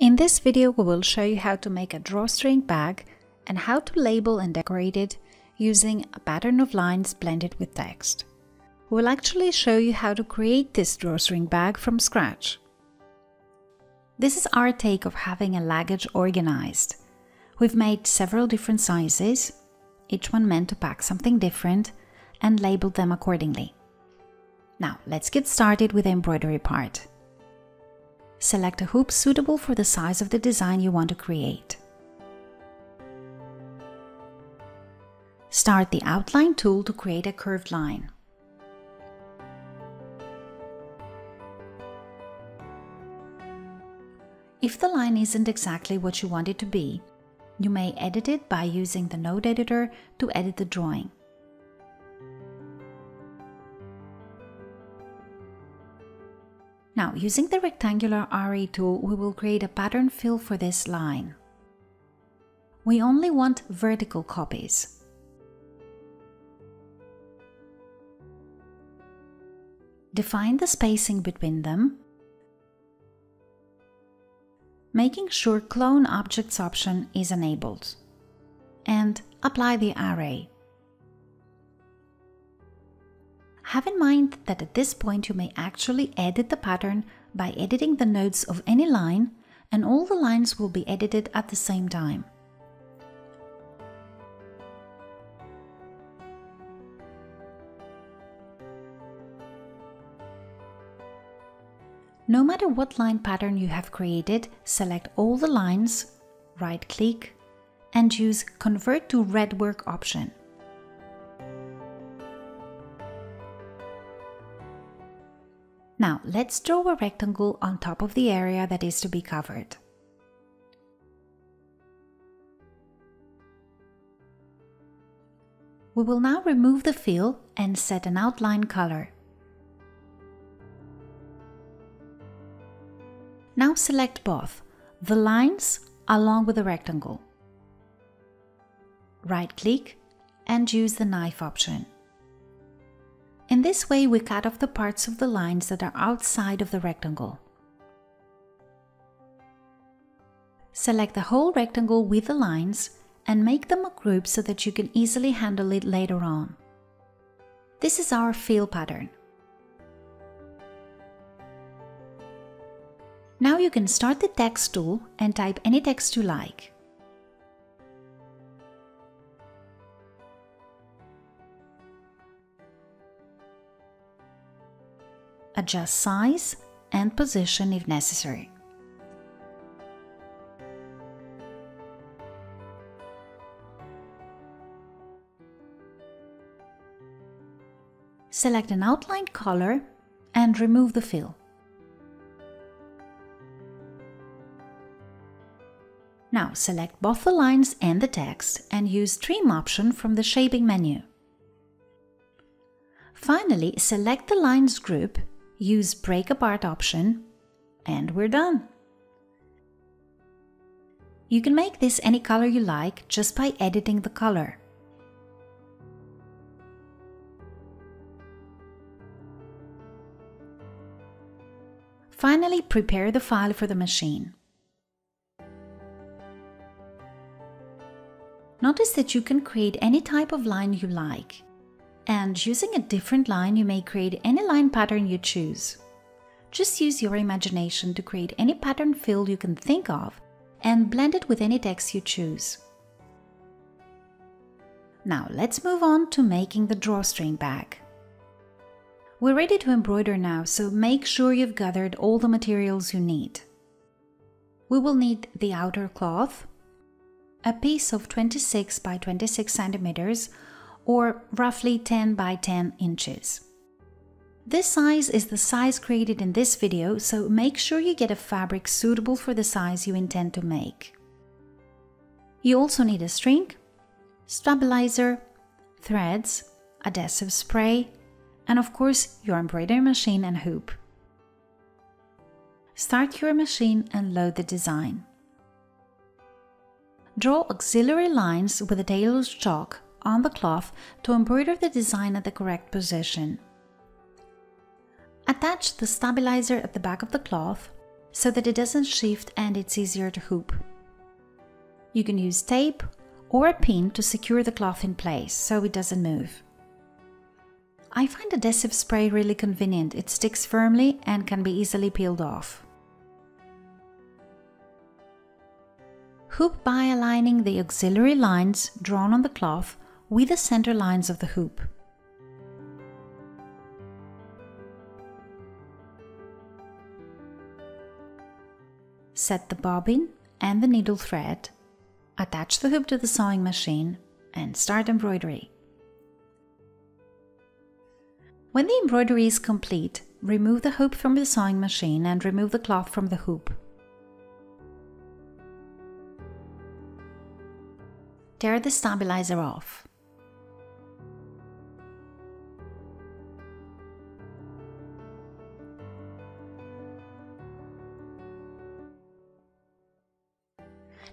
In this video we will show you how to make a drawstring bag and how to label and decorate it using a pattern of lines blended with text. We will actually show you how to create this drawstring bag from scratch. This is our take of having a luggage organized. We've made several different sizes, each one meant to pack something different, and labeled them accordingly. Now let's get started with the embroidery part. Select a hoop suitable for the size of the design you want to create. Start the outline tool to create a curved line. If the line isn't exactly what you want it to be, you may edit it by using the node editor to edit the drawing. Now, using the rectangular RE tool, we will create a pattern fill for this line. We only want vertical copies. Define the spacing between them, making sure Clone Objects option is enabled, and apply the array. Have in mind that at this point you may actually edit the pattern by editing the nodes of any line, and all the lines will be edited at the same time. No matter what line pattern you have created, select all the lines, right-click, and use Convert to Redwork option. Now let's draw a rectangle on top of the area that is to be covered. We will now remove the fill and set an outline color. Now select both, the lines along with the rectangle. Right-click and use the knife option. In this way we cut off the parts of the lines that are outside of the rectangle. Select the whole rectangle with the lines and make them a group so that you can easily handle it later on. This is our fill pattern. Now you can start the text tool and type any text you like. Adjust size and position if necessary. Select an outline color and remove the fill. Now select both the lines and the text and use Trim option from the Shaping menu. Finally, select the lines group, use Break Apart option, and we're done! You can make this any color you like just by editing the color. Finally, prepare the file for the machine. Notice that you can create any type of line you like. And using a different line, you may create any line pattern you choose. Just use your imagination to create any pattern fill you can think of and blend it with any text you choose. Now let's move on to making the drawstring bag. We're ready to embroider now, so make sure you've gathered all the materials you need. We will need the outer cloth, a piece of 26 by 26 centimeters, or roughly 10 by 10 inches. This size is the size created in this video, so make sure you get a fabric suitable for the size you intend to make. You also need a string, stabilizer, threads, adhesive spray, and of course your embroidery machine and hoop. Start your machine and load the design. Draw auxiliary lines with a tailor's chalk on the cloth to embroider the design at the correct position. Attach the stabilizer at the back of the cloth so that it doesn't shift and it's easier to hoop. You can use tape or a pin to secure the cloth in place so it doesn't move. I find adhesive spray really convenient. It sticks firmly and can be easily peeled off. Hoop by aligning the auxiliary lines drawn on the cloth with the center lines of the hoop. Set the bobbin and the needle thread, attach the hoop to the sewing machine and start embroidery. When the embroidery is complete, remove the hoop from the sewing machine and remove the cloth from the hoop. Tear the stabilizer off.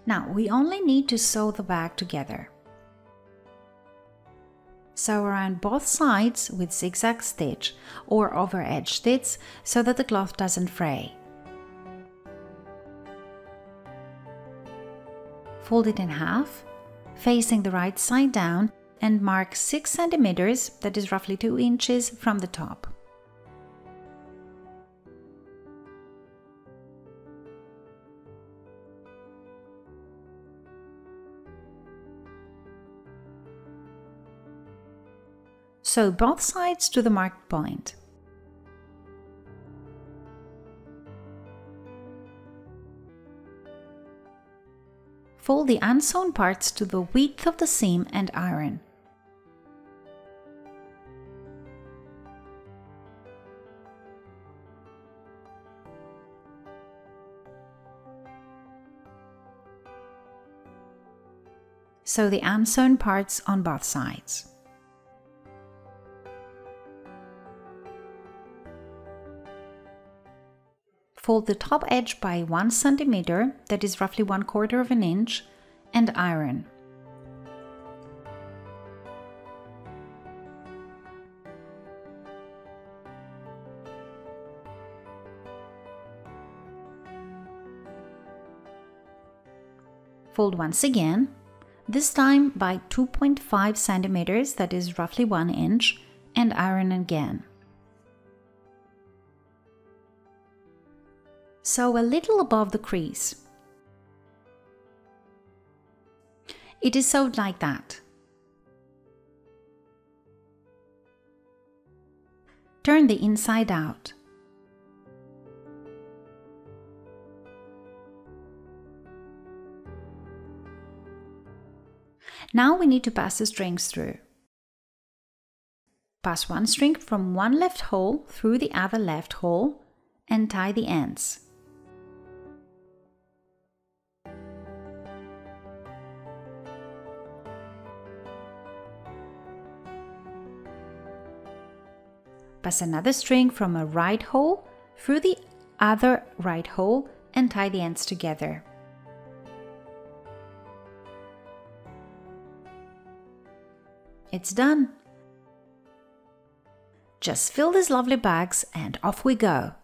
Now we only need to sew the bag together. Sew around both sides with zigzag stitch or over edge stitch so that the cloth doesn't fray. Fold it in half, facing the right side down, and mark 6 centimeters, that is roughly 2 inches, from the top. Sew both sides to the marked point. Fold the unsewn parts to the width of the seam and iron. Sew the unsewn parts on both sides. Fold the top edge by 1 centimeter, that is roughly 1/4 of an inch, and iron. Fold once again, this time by 2.5 centimeters, that is roughly 1 inch, and iron again. Sew a little above the crease. It is sewed like that. Turn the inside out. Now we need to pass the strings through. Pass one string from one left hole through the other left hole and tie the ends. Pass another string from a right hole through the other right hole and tie the ends together. It's done! Just fill these lovely bags and off we go!